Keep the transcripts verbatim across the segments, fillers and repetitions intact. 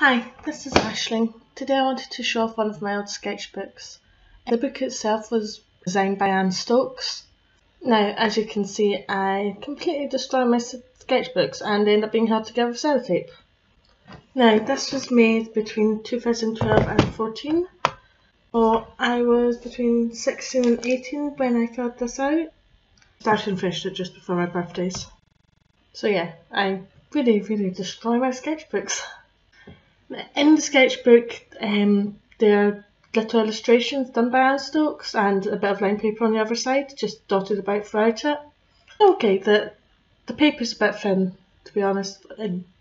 Hi, this is Aisling. Today I wanted to show off one of my old sketchbooks. The book itself was designed by Anne Stokes. Now, as you can see, I completely destroyed my sketchbooks and they end up being held together with sellotape. Now, this was made between two thousand twelve and fourteen, or I was between sixteen and eighteen when I filled this out. Started and finished it just before my birthdays. So yeah, I really, really destroy my sketchbooks. In the sketchbook, um, there are little illustrations done by Anne Stokes and a bit of lined paper on the other side, just dotted about throughout it. Okay, the, the paper's a bit thin, to be honest,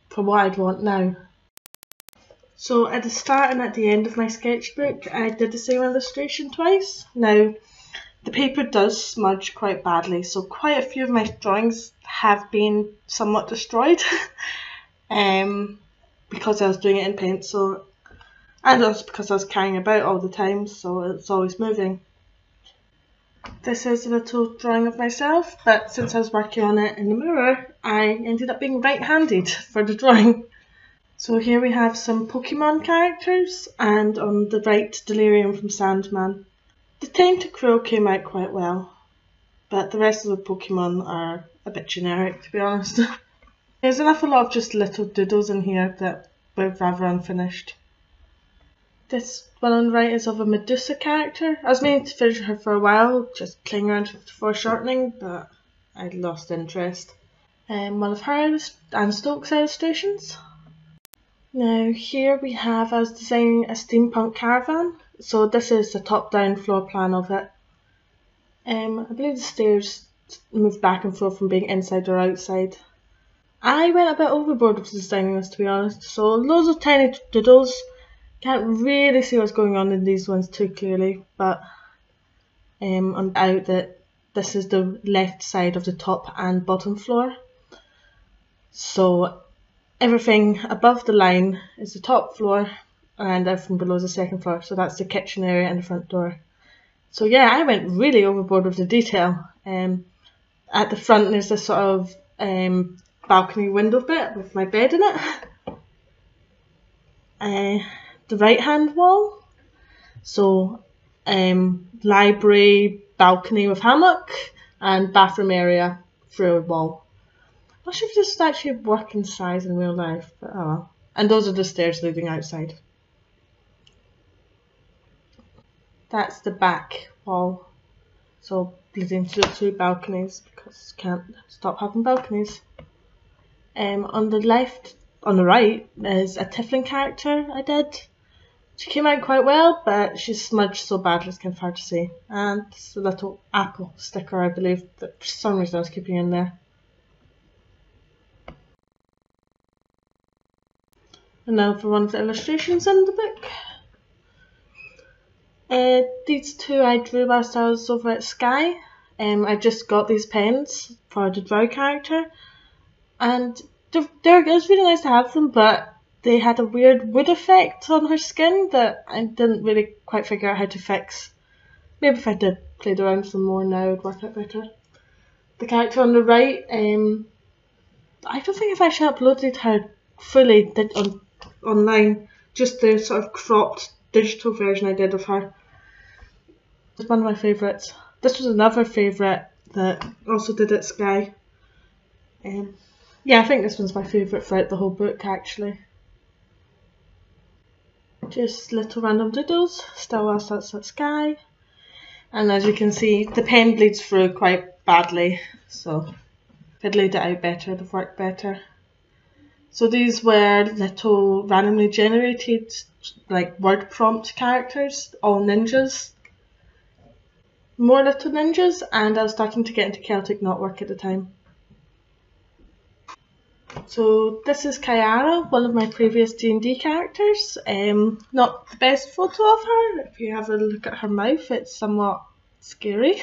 for what I'd want now. So at the start and at the end of my sketchbook, I did the same illustration twice. Now, the paper does smudge quite badly, so quite a few of my drawings have been somewhat destroyed. um. Because I was doing it in pencil, and also because I was carrying about all the time, so it's always moving. This is a little drawing of myself, but since I was working on it in the mirror, I ended up being right-handed for the drawing. So here we have some Pokemon characters, and on the right, Delirium from Sandman. The Tentacruel came out quite well, but the rest of the Pokemon are a bit generic, to be honest. There's an awful lot of just little doodles in here that were rather unfinished. This one on the right is of a Medusa character. I was meaning to finish her for a while, just playing around with foreshortening, but I lost interest. Um, one of her Anne Stokes illustrations. Now here we have, I was designing a steampunk caravan, so this is the top-down floor plan of it. Um, I believe the stairs move back and forth from being inside or outside. I went a bit overboard with designing this, to be honest, so loads of tiny doodles. Can't really see what's going on in these ones too clearly, but um, I'm out that this is the left side of the top and bottom floor. So everything above the line is the top floor and everything below is the second floor, so that's the kitchen area and the front door. So yeah, I went really overboard with the detail. Um, at the front there's this sort of um, balcony window bit with my bed in it. Uh, the right hand wall, so um, library, balcony with hammock and bathroom area through a wall. I'm not sure if this is actually a working size in real life, but oh well. And those are the stairs leading outside. That's the back wall, so leading to the two balconies because can't stop having balconies. Um, on the left, on the right, is a Tiefling character I did. She came out quite well, but she's smudged so badly it's kind of hard to see. And it's a little apple sticker, I believe, that for some reason I was keeping in there. And now for one of the illustrations in the book. Uh, these two I drew whilst I was over at Sky. Um, I just got these pens for the Drow character. And they're, they're, it was really nice to have them, but they had a weird wood effect on her skin that I didn't really quite figure out how to fix. Maybe if I did play around some more now, it would work out better. The character on the right, um, I don't think I've actually uploaded her fully on, online, just the sort of cropped digital version I did of her. It's one of my favourites. This was another favourite that also did at Sky. Um, Yeah, I think this one's my favourite throughout the whole book, actually. Just little random doodles, still whilst that's at Sky. And as you can see, the pen bleeds through quite badly, so if I'd laid it out better, it'd have worked better. So these were little randomly generated, like, word prompt characters, all ninjas. More little ninjas, and I was starting to get into Celtic knotwork at the time. So this is Kyara, one of my previous D and D characters. Um, not the best photo of her. If you have a look at her mouth, it's somewhat scary.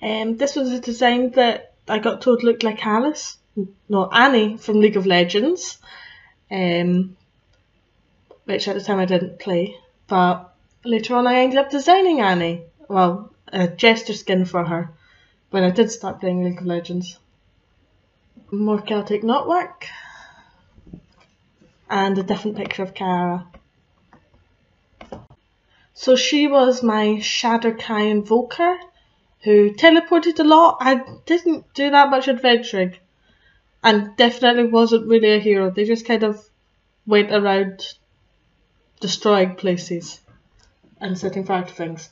Um, this was a design that I got told looked like Alice, no, Annie from League of Legends, um, which at the time I didn't play, but later on I ended up designing Annie, well, a jester skin for her, when I did start playing League of Legends. More Celtic knotwork. and a different picture of Kyara. So she was my Shadow Kai invoker who teleported a lot. I didn't do that much adventuring and definitely wasn't really a hero. They just kind of went around destroying places and setting fire to things.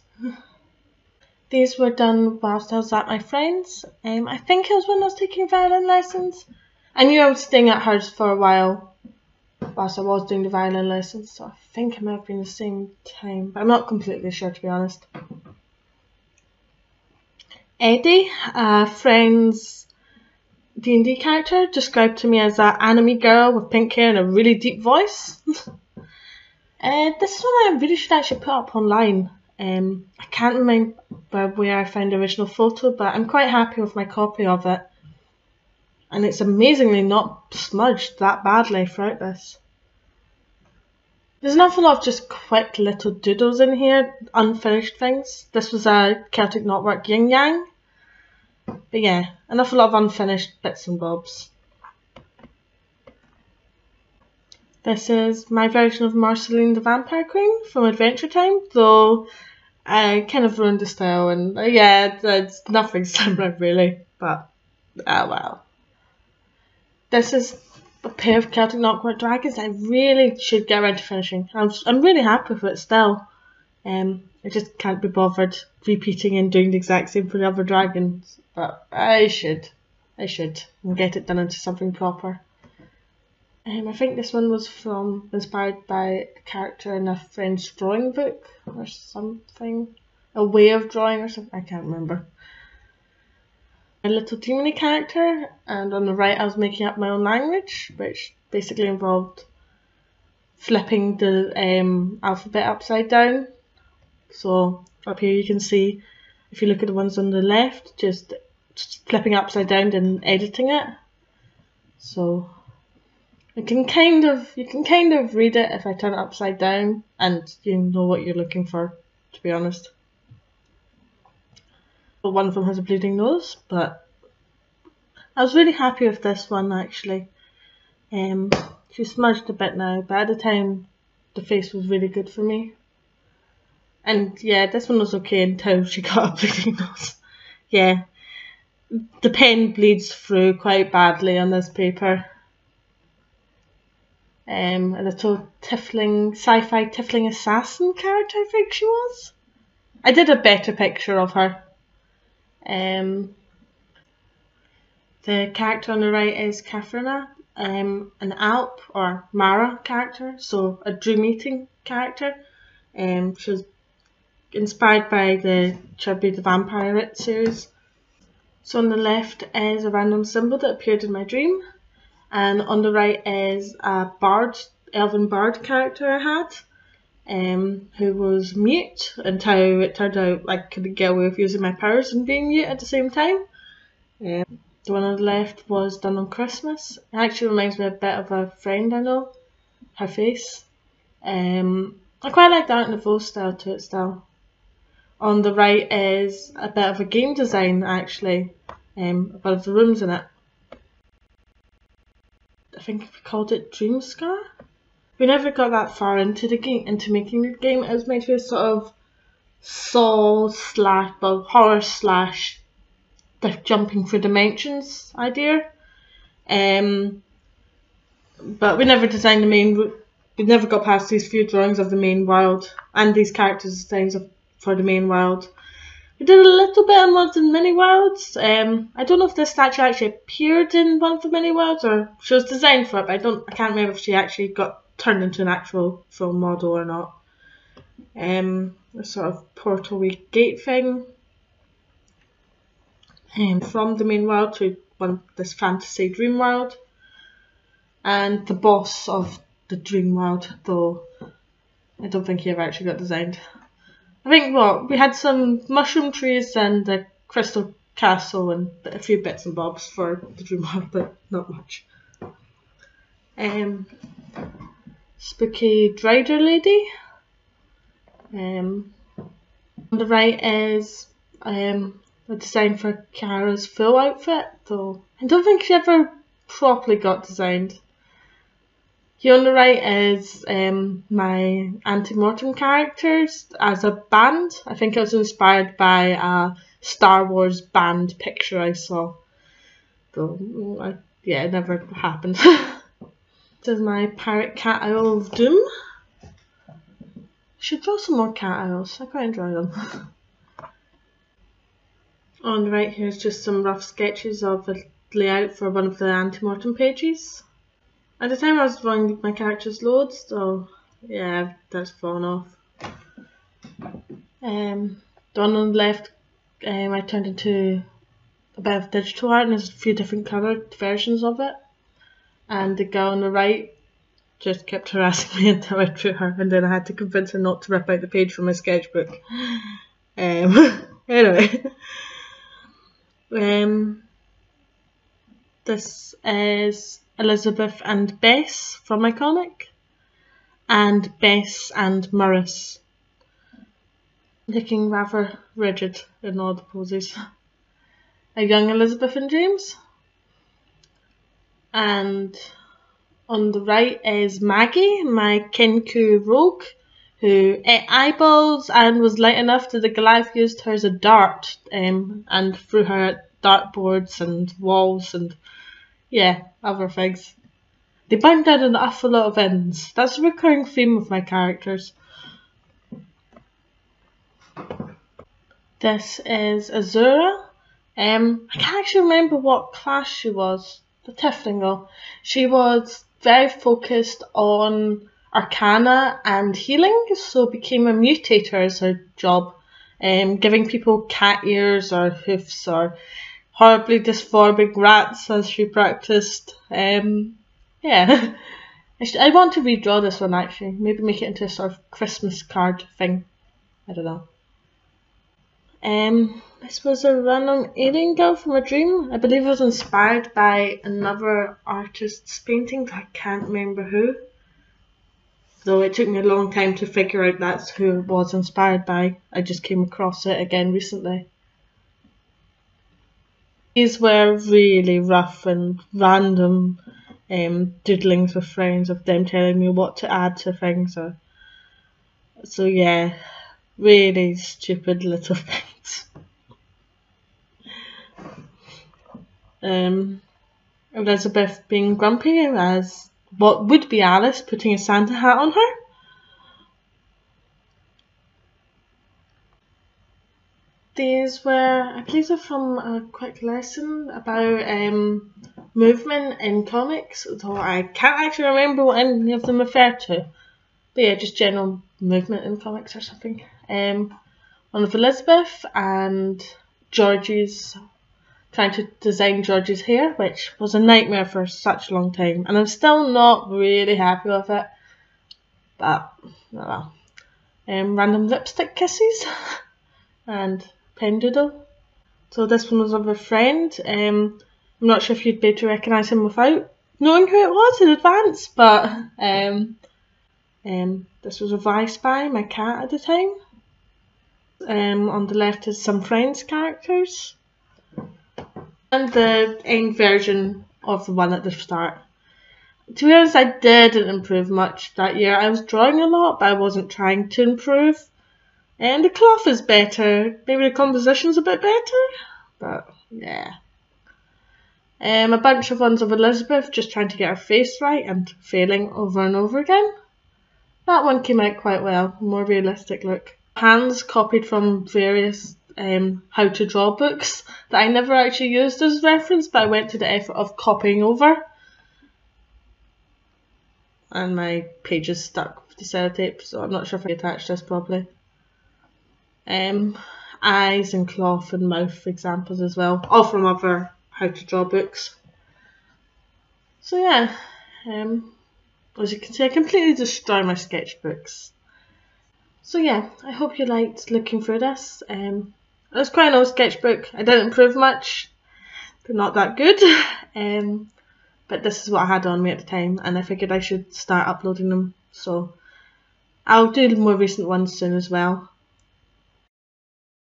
These were done whilst I was at my friend's. Um, I think it was when I was taking violin lessons. I knew I was staying at hers for a while whilst I was doing the violin lessons, so I think it might have been the same time, but I'm not completely sure, to be honest. Eddie, a friend's D and D character, described to me as an anime girl with pink hair and a really deep voice. uh, this is one I really should actually put up online. Um, I can't remember where I found the original photo, but I'm quite happy with my copy of it. And it's amazingly not smudged that badly throughout this. There's an awful lot of just quick little doodles in here, unfinished things. This was a Celtic knotwork yin yang. But yeah, an awful lot of unfinished bits and bobs. This is my version of Marceline the Vampire Queen from Adventure Time, though I kind of ruined the style and uh, yeah, it's nothing similar really, but ah uh, well. This is a pair of Celtic knotwork dragons I really should get around to finishing. I'm, I'm really happy with it still. Um, I just can't be bothered repeating and doing the exact same for the other dragons, but I should. I should and get it done into something proper. Um, I think this one was from inspired by a character in a French drawing book or something, a way of drawing or something, I can't remember. A little demony character, and on the right I was making up my own language, which basically involved flipping the um, alphabet upside down. So up here you can see, if you look at the ones on the left, just flipping upside down and editing it. So You can kind of you can kind of read it if I turn it upside down, and you know what you're looking for, to be honest. But one of them has a bleeding nose, but I was really happy with this one actually. Um, she smudged a bit now, but at the time the face was really good for me. And yeah, this one was okay until she got a bleeding nose. Yeah, the pen bleeds through quite badly on this paper. Um, a little Tiefling, sci-fi Tiefling assassin character, I think she was. I did a better picture of her. Um, the character on the right is Katharina, um, an Alp or Mara character, so a dream-eating character. Um, she was inspired by the Chubby the Vampire Rit series. So on the left is a random symbol that appeared in my dream. And on the right is a bard, elven bard character I had, um, who was mute until it turned out I couldn't get away with using my powers and being mute at the same time. Um, the one on the left was done on Christmas. It actually reminds me a bit of a friend I know, her face. Um, I quite like the Art Nouveau style to it still. On the right is a bit of a game design actually, um, a bit of the rooms in it. I think we called it Dream Scar. We never got that far into the game, into making the game. It was meant to be a sort of Saw slash, well, horror slash, jumping through dimensions idea. Um, but we never designed the main. We never got past these few drawings of the main world and these characters' designs of, for the main world. We did a little bit on one of the mini worlds. Um, I don't know if this statue actually appeared in one of the mini worlds or she was designed for it, but I don't. I can't remember if she actually got turned into an actual full model or not. Um, a sort of portal-y gate thing. Um, from the main world to one this fantasy dream world, and the boss of the dream world. Though I don't think he ever actually got designed. I think what we had some mushroom trees and a crystal castle and a few bits and bobs for the dream world, but not much. Um, spooky Drider lady. Um, on the right is um a design for Kyara's full outfit, though I don't think she ever properly got designed. Here on the right is um, my anti-mortem characters as a band. I think I was inspired by a Star Wars band picture I saw. Though, I, yeah, it never happened. This is my Pirate Cat Owl of Doom. I should draw some more cat owls. I quite enjoy them. On the right here is just some rough sketches of the layout for one of the anti-mortem pages. At the time I was drawing my characters loads, so yeah, that's fallen off. Um, the one on the left um, I turned into a bit of digital art, and there's a few different coloured versions of it. And the girl on the right just kept harassing me until I drew her, and then I had to convince her not to rip out the page from my sketchbook. Um, anyway. Um, this is Elizabeth and Bess from Iconic, and Bess and Morris, looking rather rigid in all the poses. A young Elizabeth and James, and on the right is Maggie, my Kenku rogue, who ate eyeballs and was light enough that the Goliath used her as a dart um, and threw her at dartboards and walls and yeah, other things. They bind down an awful lot of ends. That's a recurring theme with my characters. This is Azura. Um, I can't actually remember what class she was. The Tiefling though. She was very focused on Arcana and healing, so became a mutator as her job, um, giving people cat ears or hoofs or horribly dysphorbic rats as she practiced. Um, yeah, I want to redraw this one actually, maybe make it into a sort of Christmas card thing, I don't know. Um, this was a random alien girl from a dream. I believe it was inspired by another artist's painting, but I can't remember who. Though it took me a long time to figure out that's who it was inspired by. I just came across it again recently. These were really rough and random um, doodlings with friends of them telling me what to add to things. Or, so yeah, really stupid little things. Um, Elizabeth being grumpy as what would be Alice, putting a Santa hat on her. These were, I believe they're from a quick lesson about um, movement in comics, though I can't actually remember what any of them refer to. But yeah, just general movement in comics or something. Um, one of Elizabeth and Georgie's, trying to design George's hair, which was a nightmare for such a long time, and I'm still not really happy with it, but oh well. Um, random lipstick kisses and pen doodle. So this one was of a friend. um, I'm not sure if you'd be able to recognise him without knowing who it was in advance, but um, um, this was of I Spy, my cat at the time. Um, on the left is some friends' characters. And the end version of the one at the start. To be honest, I didn't improve much that year. I was drawing a lot, but I wasn't trying to improve. And the cloth is better. Maybe the composition's a bit better. But, yeah. Um, a bunch of ones of Elizabeth, just trying to get her face right and failing over and over again. That one came out quite well. More realistic look. Hands copied from various Um, how to draw books that I never actually used as reference, but I went to the effort of copying over, and my page is stuck with the sellotape, so I'm not sure if I attached this properly. Um, eyes and cloth and mouth examples as well, all from other how to draw books. So yeah, um, as you can see, I completely destroy my sketchbooks. So yeah, I hope you liked looking through this. Um, It was quite an old sketchbook. I didn't improve much. They're not that good. Um, but this is what I had on me at the time, and I figured I should start uploading them. So I'll do more recent ones soon as well.